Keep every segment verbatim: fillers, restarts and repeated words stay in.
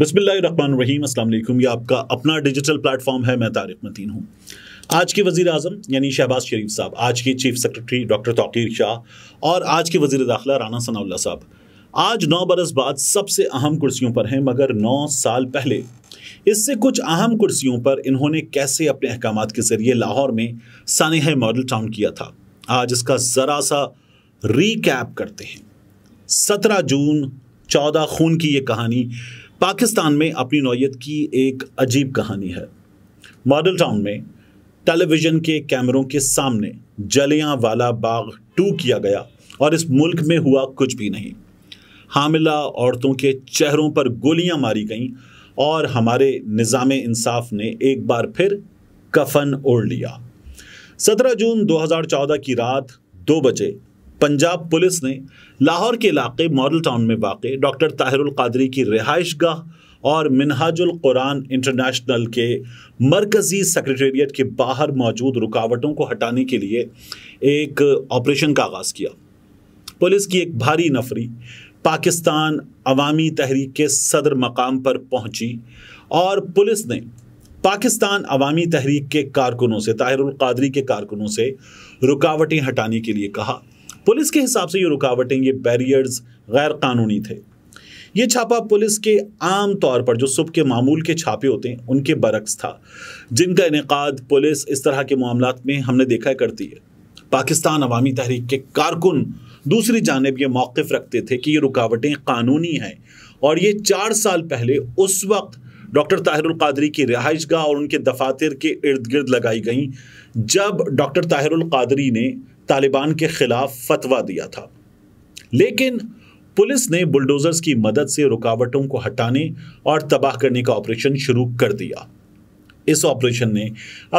बिस्मिल्लाहिर्रहमानिर्रहीम, अस्सलाम वालेकुम। यह आपका अपना डिजिटल प्लेटफॉर्म है। मैं तारिक मतीन हूँ। आज के वज़ीर आज़म यानी शहबाज शरीफ साहब, आज के chief secretary doctor Tauqeer Shah और आज के वज़ीर दाखिला राना सनाउल्लाह साहब आज नौ बरस बाद सबसे अहम कुर्सियों पर हैं, मगर नौ साल पहले इससे कुछ अहम कुर्सियों पर इन्होंने कैसे अपने अहकामात के ज़रिए लाहौर में सानह मॉडल टाउन किया था, आज इसका ज़रा सा रिकैप करते हैं। सत्रह जून चौदह खून की ये कहानी पाकिस्तान में अपनी नौयत की एक अजीब कहानी है। मॉडल टाउन में टेलीविज़न के कैमरों के सामने जलियांवाला बाग टू किया गया और इस मुल्क में हुआ कुछ भी नहीं। हामिला औरतों के चेहरों पर गोलियां मारी गईं और हमारे निज़ाम इंसाफ ने एक बार फिर कफन ओढ़ लिया। सत्रह जून दो हज़ार चौदह की रात दो बजे पंजाब पुलिस ने लाहौर के इलाके मॉडल टाउन में वाक़े डॉक्टर ताहिर-उल-क़ादरी की रिहाइश गाह और मिन्हाजुल-क़ुरान इंटरनेशनल के मरकज़ी सेक्रेटेरिएट के बाहर मौजूद रुकावटों को हटाने के लिए एक ऑपरेशन का आगाज़ किया। पुलिस की एक भारी नफरी पाकिस्तान अवामी तहरीक के सदर मकाम पर पहुंची और पुलिस ने पाकिस्तान अवामी तहरीक के कारकुनों से, ताहिर-उल-क़ादरी के कारकुनों से रुकावटें हटाने के लिए कहा। पुलिस के हिसाब से ये रुकावटें, ये बैरियर्स गैर कानूनी थे। ये छापा पुलिस के आम तौर पर जो सुबह के मामूल के छापे होते हैं उनके बरक्स था, जिनका इनेकाद पुलिस इस तरह के मामलात में हमने देखा करती है। पाकिस्तान अवामी तहरीक के कारकुन दूसरी जानिब ये मौक़िफ़ रखते थे कि ये रुकावटें कानूनी हैं और ये चार साल पहले उस वक्त डॉक्टर ताहिर-उल-क़ादरी की रिहाइश गाह और उनके दफातर के इर्द गिर्द लगाई गई जब डॉक्टर ताहिर-उल-क़ादरी ने तालिबान के ख़िलाफ़ फतवा दिया था। लेकिन पुलिस ने बुलडोज़र्स की मदद से रुकावटों को हटाने और तबाह करने का ऑपरेशन शुरू कर दिया। इस ऑपरेशन ने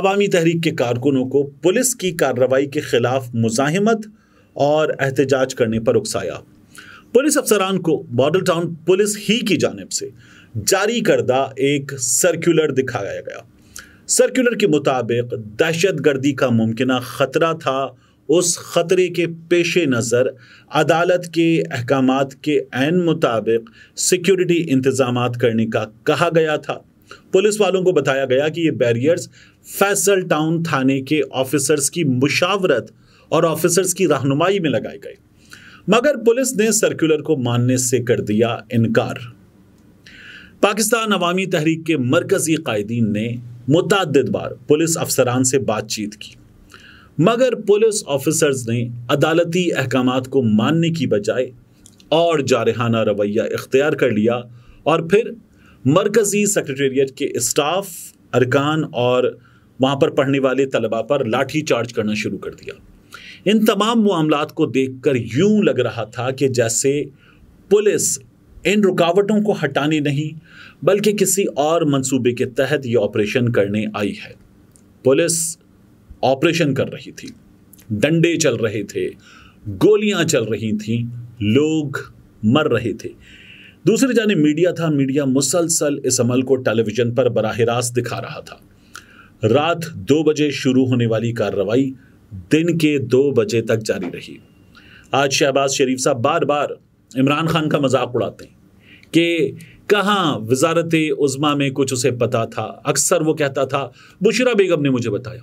अवामी तहरीक के कारकुनों को पुलिस की कार्रवाई के ख़िलाफ़ मुज़ाहिमत और एहतजाज करने पर उकसाया। पुलिस अफसरान को मॉडल टाउन पुलिस ही की जानिब से जारी करदा एक सर्कुलर दिखाया गया। सर्कुलर के मुताबिक दहशत गर्दी का मुमकिन ख़तरा था। उस ख़तरे के पेश नज़र अदालत के अहकामात के ऐन मुताबिक सिक्योरिटी इंतज़ामात करने का कहा गया था। पुलिस वालों को बताया गया कि ये बैरियर्स फैसल टाउन थाने के ऑफिसर्स की मुशावरत और ऑफिसर्स की रहनुमाई में लगाए गए, मगर पुलिस ने सर्कुलर को मानने से कर दिया इनकार। पाकिस्तान अवामी तहरीक के मरकज़ी कायदीन ने मुतअद्दिद बार पुलिस अफसरान से बातचीत की, मगर पुलिस ऑफिसर्स ने अदालती अहकामात को मानने की बजाय और जारहाना रवैया इख्तियार कर लिया और फिर मरकज़ी सेक्रेटेरिएट के स्टाफ, अरकान और वहाँ पर पढ़ने वाले तलबा पर लाठी चार्ज करना शुरू कर दिया। इन तमाम मामलात को देखकर यूं लग रहा था कि जैसे पुलिस इन रुकावटों को हटाने नहीं बल्कि किसी और मंसूबे के तहत ये ऑपरेशन करने आई है। पुलिस ऑपरेशन कर रही थी, डंडे चल रहे थे, गोलियां चल रही थीं, लोग मर रहे थे। दूसरी जानिब मीडिया था, मीडिया मुसलसल इस अमल को टेलीविज़न पर बराह रास्त दिखा रहा था। रात दो बजे शुरू होने वाली कार्रवाई दिन के दो बजे तक जारी रही। आज शहबाज शरीफ साहब बार बार इमरान खान का मजाक उड़ाते हैं कि कहाँ वजारत उज़्मा में कुछ उसे पता था। अक्सर वो कहता था बुशरा बेगम ने मुझे बताया,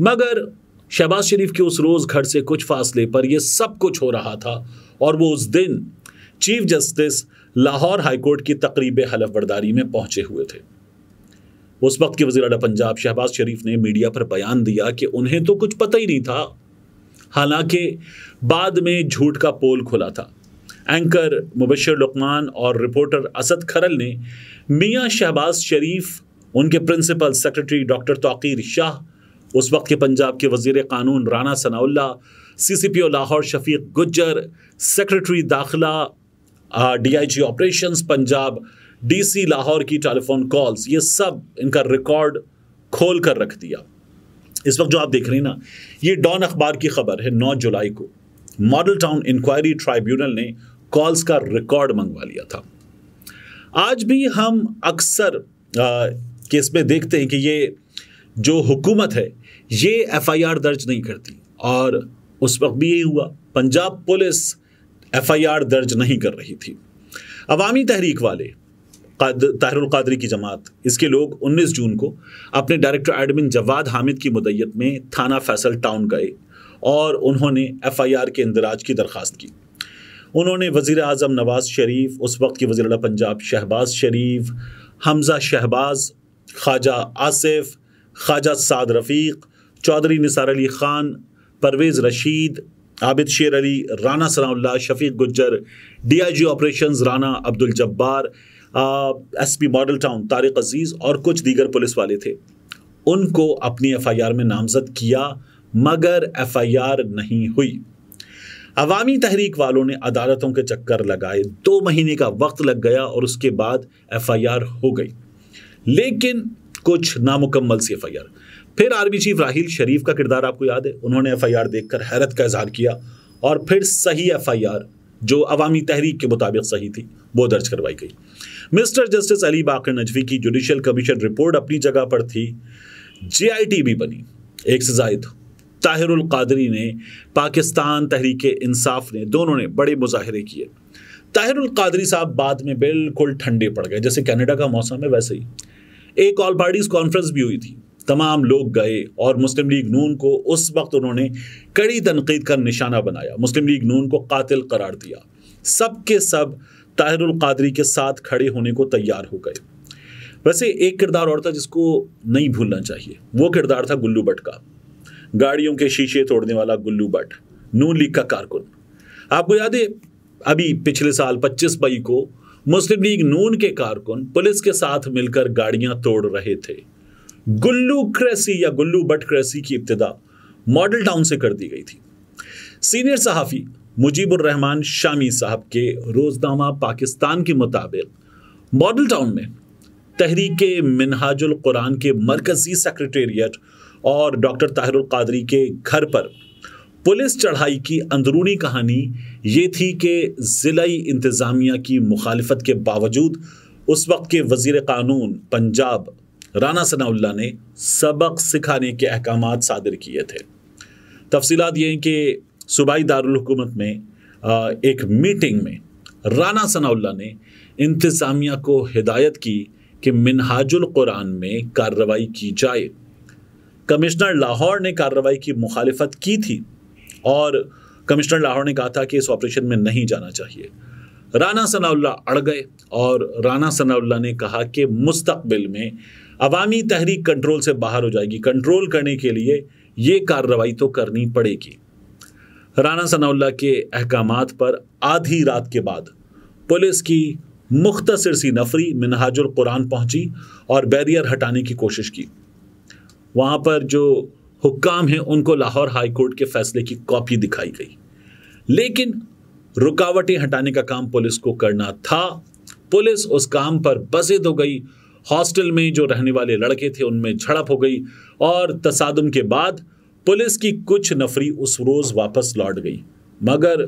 मगर शहबाज शरीफ के उस रोज़ घर से कुछ फासले पर यह सब कुछ हो रहा था और वो उस दिन chief justice Lahore high court की तकरीब हलफबर्दारी में पहुंचे हुए थे। उस वक्त के वज़ीर आला पंजाब शहबाज शरीफ ने मीडिया पर बयान दिया कि उन्हें तो कुछ पता ही नहीं था, हालांकि बाद में झूठ का पोल खुला था। एंकर मुबशर लुकमान और रिपोर्टर असद खरल ने मियाँ शहबाज शरीफ, उनके principal secretary doctor Tauqeer Shah, उस वक्त के पंजाब के वज़ीर कानून राना सनाउल्ला, सीसीपीओ लाहौर शफीक गुज्जर, सेक्रेटरी दाखिला, DIG operations Punjab, DC Lahore की टेलीफोन कॉल्स, ये सब इनका रिकॉर्ड खोल कर रख दिया। इस वक्त जो आप देख रहे हैं ना, ये डॉन अखबार की खबर है। नौ जुलाई को मॉडल टाउन इंक्वायरी ट्राइब्यूनल ने कॉल्स का रिकॉर्ड मंगवा लिया था। आज भी हम अक्सर केस में देखते हैं कि ये जो हुकूमत है ये एफ आई आर दर्ज नहीं करती, और उस वक्त भी यही हुआ। Punjab police F I R दर्ज नहीं कर रही थी। अवामी तहरीक वाले ताहिरुल कादरी की जमात, इसके लोग उन्नीस जून को अपने डायरेक्टर एडमिन जवाद हामिद की मुदैयत में थाना फैसल टाउन गए और उन्होंने एफ आई आर के इंदराज की दरख्वास्त की। उन्होंने वज़ीर आज़म नवाज़ शरीफ, उस वक्त के वज़ीर आला पंजाब शहबाज शरीफ, हमज़ा शहबाज, ख्वाजा आसिफ, ख्वाजा साद रफ़ीक, Chaudhary Nisar Ali Khan, Parvez Rashid, Abid Sher Ali, Rana Sanaullah, Shafiq Gujjar, D I G operations Rana Abdul Jabbar, S P model town Tariq Aziz और कुछ दीगर पुलिस वाले थे। उनको अपनी एफ़ आई आर में नामज़द किया मगर एफ़ आई आर नहीं हुई। अवामी तहरीक वालों ने अदालतों के चक्कर लगाए, दो महीने का वक्त लग गया और उसके बाद एफ़ आई आर हो गई, लेकिन कुछ नामुकम्मल सी एफ़ आई आर। फिर आर्मी चीफ राहील शरीफ का किरदार आपको याद है, उन्होंने एफ़ आई आर देख कर हैरत का इजहार किया और फिर सही एफ़ आई आर जो अवामी तहरीक के मुताबिक सही थी वो दर्ज करवाई गई। मिस्टर जस्टिस अली बाकर नजवी की जुडिशल कमीशन रिपोर्ट अपनी जगह पर थी, जे आई टी भी बनी, एक से ज़ायद। ताहिरुल कादरी ने, पाकिस्तान तहरीक इंसाफ ने, दोनों ने बड़े मुजाहरे किए। ताहिरुल कादरी साहब बाद में बिल्कुल ठंडे पड़ गए, जैसे कनाडा का मौसम है वैसे ही। एक ऑल पार्टीज कॉन्फ्रेंस भी हुई थी, तमाम लोग गए और मुस्लिम लीग नून को उस वक्त उन्होंने कड़ी तनकीद का निशाना बनाया, मुस्लिम लीग नून को कातिल करार दिया। सब के सब ताहिरुल कादरी के साथ खड़े होने को तैयार हो गए। वैसे एक किरदार और था जिसको नहीं भूलना चाहिए, वो किरदार था गुल्लू बट का, गाड़ियों के शीशे तोड़ने वाला गुल्लू बट, नून लीग का कारकुन। आपको याद है अभी पिछले साल पच्चीस मई को मुस्लिम लीग नून के कारकुन पुलिस के साथ मिलकर गाड़ियां तोड़ रहे थे। गुल्लू क्रेसी या गुल्लू बट क्रेसी की इब्तिदा मॉडल टाउन से कर दी गई थी। सीनियर सहाफ़ी मुजीबुर रहमान शामी साहब के रोजनामा पाकिस्तान के मुताबिक मॉडल टाउन में तहरीक मिनहाजुल कुरान के मरकज़ी सेक्रेटेरिएट और डॉक्टर ताहिरुल कादरी के घर पर पुलिस चढ़ाई की अंदरूनी कहानी ये थी कि ज़िलाई इंतज़ामिया की मुखालफत के बावजूद उस वक्त के वज़ीर कानून पंजाब राना सनाउल्लाह ने सबक सिखाने के अहकामात सादिर किए थे। तफसीलात ये हैं कि सूबाई दारुल हुकूमत में एक मीटिंग में राना सनाउल्लाह ने इंतज़ामिया को हिदायत की कि मिनहाजुल कुरान में कार्रवाई की जाए। कमिश्नर लाहौर ने कार्रवाई की मुखालफत की थी और कमिश्नर लाहौर ने कहा था कि इस ऑपरेशन में नहीं जाना चाहिए। राना सनाउल्लाह अड़ गए और राना सनाउल्लाह ने कहा कि मुस्तकबिल में अवामी तहरीक कंट्रोल से बाहर हो जाएगी, कंट्रोल करने के लिए ये कार्रवाई तो करनी पड़ेगी। राना सनाउल्लाह के अहकामात पर आधी रात के बाद पुलिस की मुख्तसर सी नफरी मिनहाजुल कुरान पहुंची और बैरियर हटाने की कोशिश की। वहाँ पर जो हुक्काम हैं उनको लाहौर हाई कोर्ट के फैसले की कॉपी दिखाई गई, लेकिन रुकावटें हटाने का काम पुलिस को करना था। पुलिस उस काम पर बज़िद हो गई। हॉस्टल में जो रहने वाले लड़के थे उनमें झड़प हो गई और तसादुम के बाद पुलिस की कुछ नफरी उस रोज़ वापस लौट गई, मगर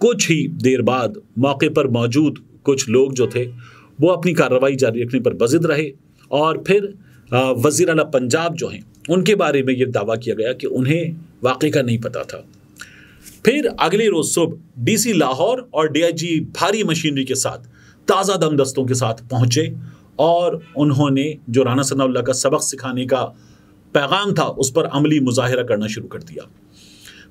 कुछ ही देर बाद मौके पर मौजूद कुछ लोग जो थे वो अपनी कार्रवाई जारी रखने पर बज़िद रहे और फिर वज़ीर आला पंजाब जो हैं उनके बारे में ये दावा किया गया कि उन्हें वाक़े का नहीं पता था। फिर अगले रोज़ सुबह डीसी लाहौर और डीआईजी भारी मशीनरी के साथ ताज़ा दमदस्तों के साथ पहुँचे और उन्होंने जो राना सनाउल्लाह का सबक सिखाने का पैगाम था उस पर अमली मुजाहिरा करना शुरू कर दिया।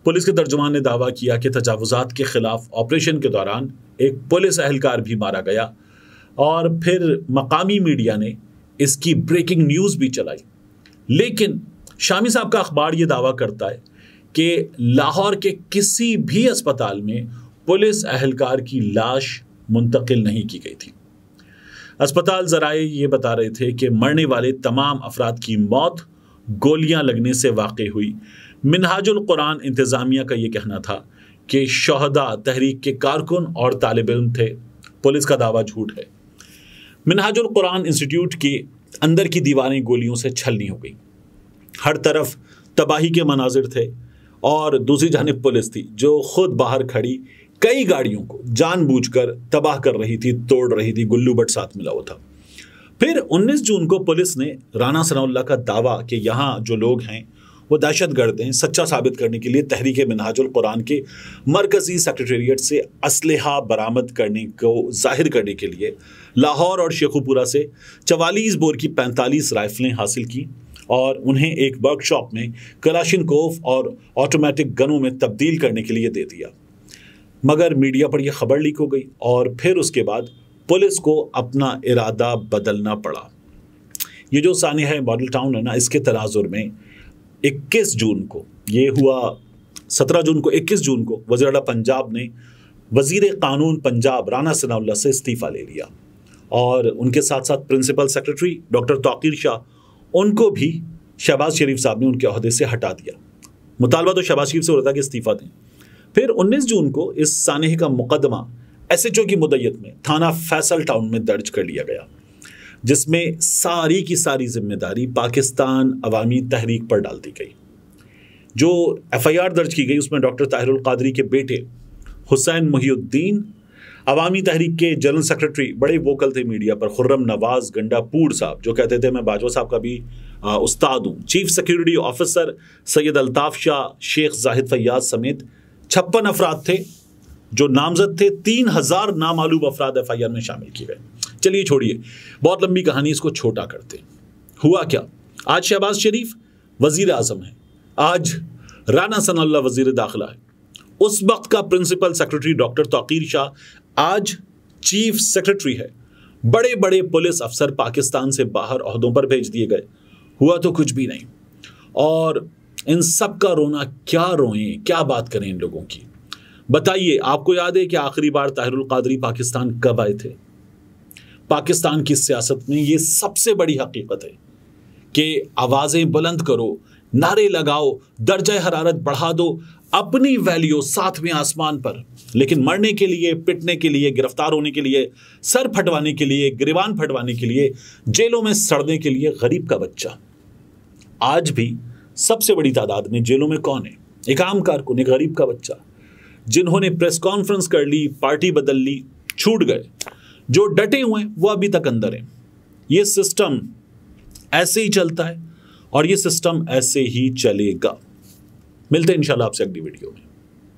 पुलिस के तर्जुमान ने दावा किया कि तजावुज़ात के ख़िलाफ़ ऑपरेशन के दौरान एक पुलिस अहलकार भी मारा गया और फिर मकामी मीडिया ने इसकी ब्रेकिंग न्यूज़ भी चलाई। लेकिन शामी साहब का अखबार ये दावा करता है कि लाहौर के किसी भी अस्पताल में पुलिस अहलकार की लाश मुंतकिल नहीं की गई थी। अस्पताल ज़राए ये बता रहे थे कि मरने वाले तमाम अफराद की मौत गोलियां लगने से वाक़ई हुई। मिनहाजुल कुरान इंतज़ामिया का ये कहना था कि शहदा तहरीक के कारकुन और तालिब इल्म थे, पुलिस का दावा झूठ है। मिनहाजुल कुरान इंस्टीट्यूट के अंदर की दीवारें गोलियों से छलनी हो गई, हर तरफ तबाही के मनाजिर थे और दूसरी जानब पुलिस थी जो खुद बाहर खड़ी कई गाड़ियों को जानबूझकर तबाह कर रही थी, तोड़ रही थी, गुल्लू बट साथ मिला हुआ था। फिर उन्नीस जून को पुलिस ने राना सनाउल्लाह का दावा कि यहाँ जो लोग हैं वो दहशतगर्द हैं, सच्चा साबित करने के लिए तहरीक मिनहाजुल कुरान के मरकज़ी सेक्रेटेरिएट से असलहा बरामद करने को जाहिर करने के लिए लाहौर और शेखुपुरा से चवालीस बोर की पैंतालीस राइफ़लें हासिल की और उन्हें एक वर्कशॉप में कलाशिनकोव और ऑटोमेटिक गनों में तब्दील करने के लिए दे दिया। मगर मीडिया पर यह खबर लीक हो गई और फिर उसके बाद पुलिस को अपना इरादा बदलना पड़ा। ये जो सानिया है मॉडल टाउन है ना, इसके तनाजुर में इक्कीस जून को ये हुआ, सत्रह जून को इक्कीस जून को वज़ीर-ए-आला पंजाब ने वज़ीर कानून पंजाब राना सनाउल्लाह से इस्तीफ़ा ले लिया और उनके साथ साथ principal secretary doctor Tauqeer Shah, उनको भी शहबाज शरीफ साहब ने उनके अहदे से हटा दिया। मुतालबा तो शहबाज शरीफ से हो रहा था कि इस्तीफ़ा दें। फिर उन्नीस जून को इस सानहे का मुकदमा एस एच ओ की मुदैयत में थाना फैसल टाउन में दर्ज कर लिया गया, जिसमें सारी की सारी जिम्मेदारी पाकिस्तान अवामी तहरीक पर डाल दी गई। जो एफ आई आर दर्ज की गई उसमें डॉक्टर ताहिर-उल-कादरी के बेटे हुसैन मोहिउद्दीन, अवामी तहरीक के जनरल सेक्रेटरी, बड़े वोकल थे मीडिया पर, खुर्रम नवाज गंडापुर साहब जो कहते थे मैं बाजवा साहब का भी आ, उस्ताद हूँ, chief security officer Syed Altaf Shah, Sheikh Zahid Fayyaz समेत छप्पन अफराद थे जो नामजद थे। तीन हज़ार नामालूम अफराद एफ आई आर में शामिल किए गए। चलिए छोड़िए, बहुत लंबी कहानी, इसको छोटा करते। हुआ क्या, आज शहबाज शरीफ वज़ीर आज़म हैं, आज राना सनाउल्लाह वज़ीर दाखिला है, उस वक्त का principal secretary doctor Tauqeer Shah आज चीफ सेक्रेटरी है। बड़े बड़े पुलिस अफसर पाकिस्तान से बाहर अहदों पर भेज दिए गए। हुआ तो कुछ भी नहीं और इन सब का रोना, क्या रोएं, क्या बात करें इन लोगों की। बताइए, आपको याद है कि आखिरी बार ताहिरुल कादरी पाकिस्तान कब आए थे? पाकिस्तान की सियासत में ये सबसे बड़ी हकीकत है कि आवाज़ें बुलंद करो, नारे लगाओ, दर्जा हरारत बढ़ा दो, अपनी वैल्यू सातवें आसमान पर, लेकिन मरने के लिए, पिटने के लिए, गिरफ्तार होने के लिए, सर फटवाने के लिए, गिरबान फटवाने के लिए, जेलों में सड़ने के लिए गरीब का बच्चा। आज भी सबसे बड़ी तादाद में जेलों में कौन है? एक आम कारकुन, एक गरीब का बच्चा, जिन्होंने प्रेस कॉन्फ्रेंस कर ली, पार्टी बदल ली, छूट गए। जो डटे हुए हैं वो अभी तक अंदर हैं। ये सिस्टम ऐसे ही चलता है और ये सिस्टम ऐसे ही चलेगा। मिलते हैं इंशाल्लाह आपसे अगली वीडियो में।